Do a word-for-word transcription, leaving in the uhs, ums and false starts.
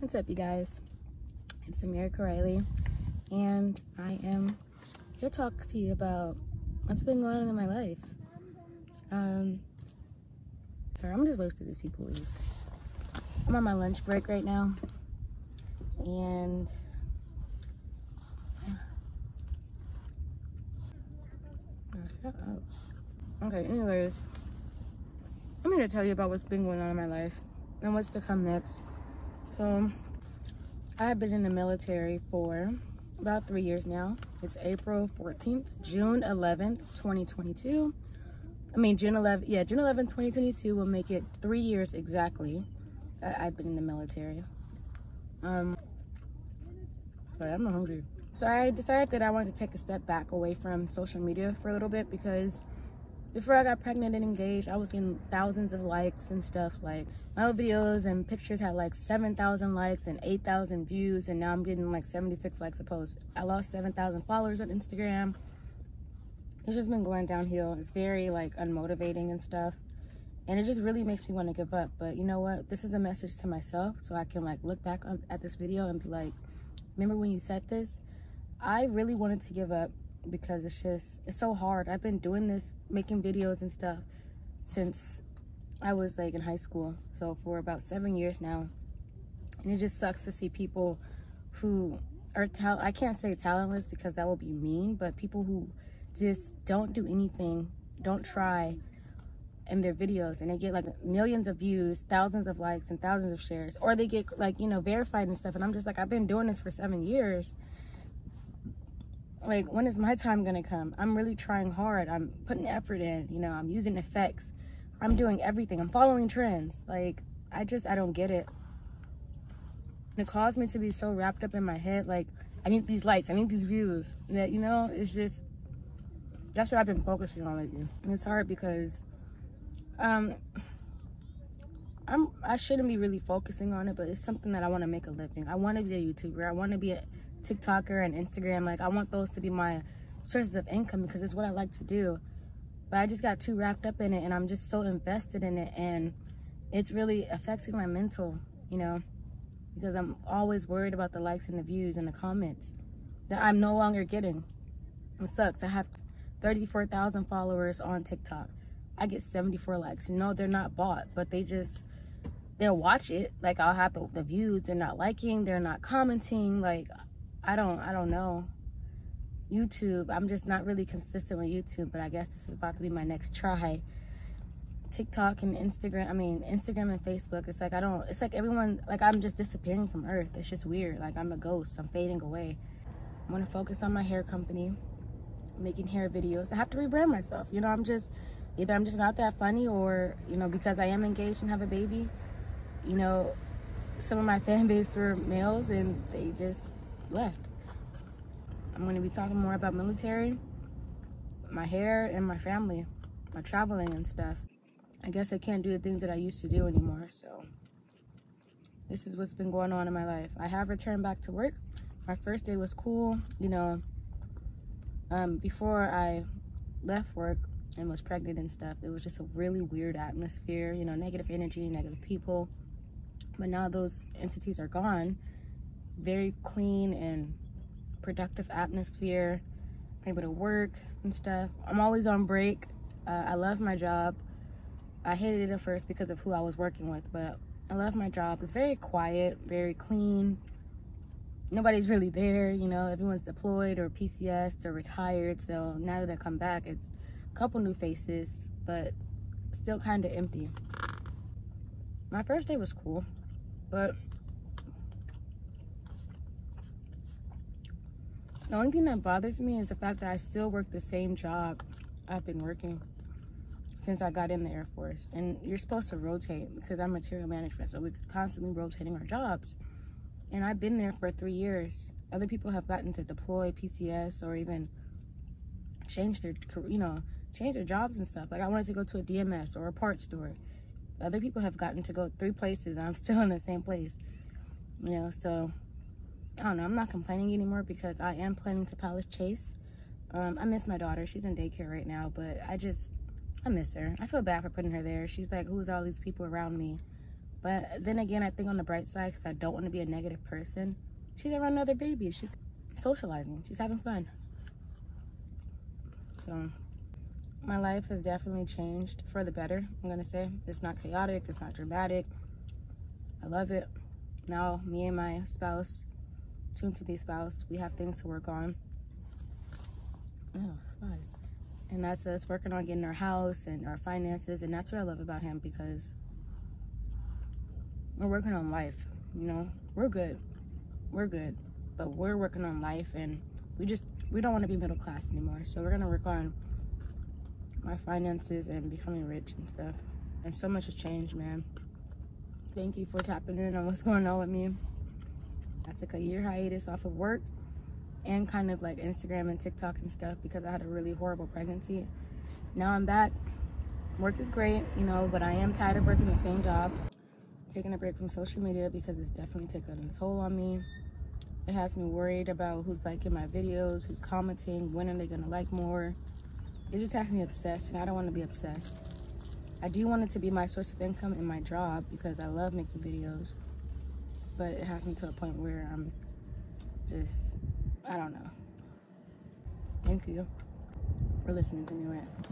What's up, you guys? It's America Riley, and I am here to talk to you about what's been going on in my life. Um, sorry, I'm just waiting for these people leave. I'm on my lunch break right now, and oh, shut up. Okay, anyways, I'm here to tell you about what's been going on in my life and what's to come next. So I've been in the military for about three years now. It's April fourteenth, June eleventh, twenty twenty-two. I mean, June eleventh, yeah, June eleventh, twenty twenty-two will make it three years exactly that I've been in the military. Um, sorry, I'm not hungry. So I decided that I wanted to take a step back away from social media for a little bit, because before I got pregnant and engaged, I was getting thousands of likes and stuff. Like, my old videos and pictures had like seven thousand likes and eight thousand views, and now I'm getting like seventy-six likes a post. I lost seven thousand followers on Instagram. It's just been going downhill. It's very like unmotivating and stuff, and it just really makes me want to give up. But you know what? This is a message to myself, so I can like look back on, at this video and be like, remember when you said this? I really wanted to give up, because it's just it's so hard. I've been doing this, making videos and stuff, since I was like in high school, so for about seven years now, and it just sucks to see people who are tal I can't say talentless, because that would be mean, but people who just don't do anything, don't try in their videos, and they get like millions of views, thousands of likes, and thousands of shares, or they get like, you know, verified and stuff. And I'm just like, I've been doing this for seven years. Like, when is my time gonna come? I'm really trying hard. I'm putting effort in, you know, I'm using effects. I'm doing everything. I'm following trends. Like, I just, I don't get it. And it caused me to be so wrapped up in my head. Like, I need these likes, I need these views. That, you know, it's just, that's what I've been focusing on lately. And it's hard because um, I'm, I shouldn't be really focusing on it, but it's something that I wanna make a living. I wanna be a YouTuber. I wanna be a TikToker and Instagram. Like, I want those to be my sources of income, because it's what I like to do. But I just got too wrapped up in it, and I'm just so invested in it, and it's really affecting my mental, you know, because I'm always worried about the likes and the views and the comments that I'm no longer getting. It sucks. I have thirty-four thousand followers on TikTok. I get seventy-four likes. No, they're not bought, but they just, they'll watch it. Like, I'll have the, the views. They're not liking. They're not commenting. Like, I don't, I don't know. YouTube, I'm just not really consistent with YouTube, but I guess this is about to be my next try. TikTok and Instagram, I mean, Instagram and Facebook, it's like, I don't, it's like everyone, like, I'm just disappearing from earth. It's just weird. Like, I'm a ghost. I'm fading away. I want to focus on my hair company, making hair videos. I have to rebrand myself. You know, I'm just, either I'm just not that funny, or, you know, because I am engaged and have a baby, you know, some of my fan base were males, and they just left. I'm going to be talking more about military, my hair, and my family, my traveling and stuff. I guess I can't do the things that I used to do anymore, so this is what's been going on in my life. I have returned back to work. My first day was cool, you know. Um, before I left work and was pregnant and stuff, it was just a really weird atmosphere, you know, negative energy, negative people. But now those entities are gone. Very clean and productive atmosphere. I'm able to work and stuff. I'm always on break. Uh, I love my job. I hated it at first because of who I was working with, but I love my job. It's very quiet, very clean. Nobody's really there, you know. Everyone's deployed or P C S or retired. So now that I come back, it's a couple new faces, but still kind of empty. My first day was cool, but the only thing that bothers me is the fact that I still work the same job I've been working since I got in the Air Force. And you're supposed to rotate, because I'm material management, so we're constantly rotating our jobs. And I've been there for three years. Other people have gotten to deploy, P C S, or even change their, you know, change their jobs and stuff. Like, I wanted to go to a D M S or a parts store. Other people have gotten to go three places, and I'm still in the same place, you know, so I don't know, I'm not complaining anymore, because I am planning to Palace Chase. Um, I miss my daughter. She's in daycare right now, but I just, I miss her. I feel bad for putting her there. She's like, who's all these people around me? But then again, I think on the bright side, because I don't want to be a negative person, she's around other babies. She's socializing. She's having fun. So my life has definitely changed for the better, I'm gonna say. It's not chaotic, it's not dramatic. I love it. Now me and my spouse, soon to be spouse, we have things to work on. Oh, nice. And that's us working on getting our house and our finances, and that's what I love about him, because we're working on life, you know? We're good, we're good, but we're working on life, and we just, we don't wanna be middle class anymore, so we're gonna work on my finances and becoming rich and stuff. And so much has changed, man. Thank you for tapping in on what's going on with me. I took a year hiatus off of work and kind of like Instagram and TikTok and stuff because I had a really horrible pregnancy. Now I'm back. Work is great, you know, but I am tired of working the same job. Taking a break from social media because it's definitely taking a toll on me. It has me worried about who's liking my videos, who's commenting, when are they gonna like more. It just has me obsessed, and I don't want to be obsessed. I do want it to be my source of income and my job because I love making videos, but it has me to a point where I'm just, I don't know. Thank you for listening to me rant.